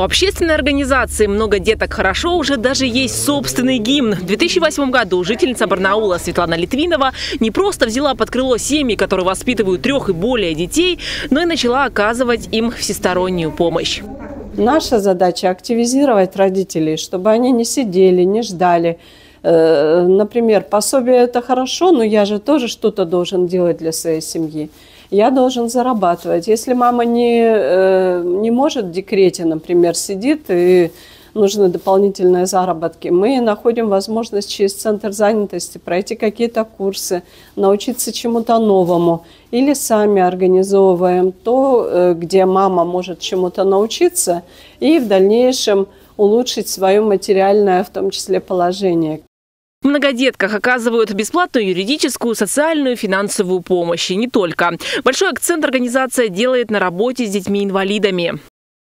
У общественной организации «Много деток хорошо» уже даже есть собственный гимн. В 2008 году жительница Барнаула Светлана Литвинова не просто взяла под крыло семьи, которые воспитывают 3 и более детей, но и начала оказывать им всестороннюю помощь. Наша задача – активизировать родителей, чтобы они не сидели, не ждали. Например, пособие – это хорошо, но я же тоже что-то должен делать для своей семьи. Я должен зарабатывать. Если мама не может в декрете, например, сидит и нужны дополнительные заработки, мы находим возможность через центр занятости пройти какие-то курсы, научиться чему-то новому. Или сами организовываем то, где мама может чему-то научиться и в дальнейшем улучшить свое материальное, в том числе, положение. В многодетках оказывают бесплатную юридическую, социальную, финансовую помощь. И не только. Большой акцент организация делает на работе с детьми-инвалидами.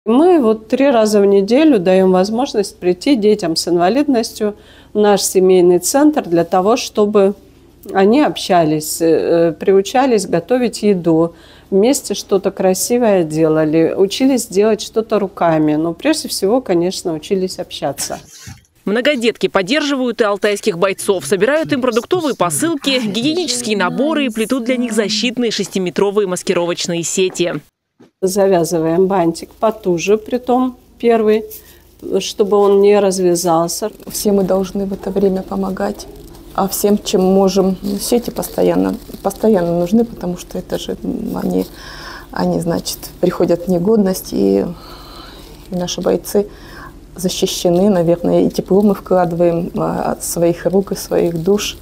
Мы вот 3 раза в неделю даем возможность прийти детям с инвалидностью в наш семейный центр для того, чтобы они общались, приучались готовить еду, вместе что-то красивое делали, учились делать что-то руками. Но прежде всего, конечно, учились общаться. Многодетки поддерживают и алтайских бойцов, собирают им продуктовые посылки, гигиенические наборы и плетут для них защитные 6-метровые маскировочные сети. Завязываем бантик потуже, притом первый, чтобы он не развязался. Все мы должны в это время помогать, а всем, чем можем. Сети постоянно нужны, потому что это же они значит, приходят в негодность, и наши бойцы защищены, наверное, и тепло мы вкладываем от своих рук и своих душ.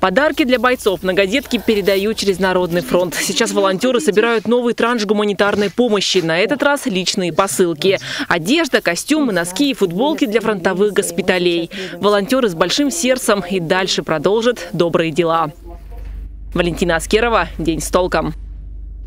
Подарки для бойцов многодетки передают через Народный фронт. Сейчас волонтеры собирают новый транш гуманитарной помощи. На этот раз личные посылки. Одежда, костюмы, носки и футболки для фронтовых госпиталей. Волонтеры с большим сердцем и дальше продолжат добрые дела. Валентина Аскерова. День с толком.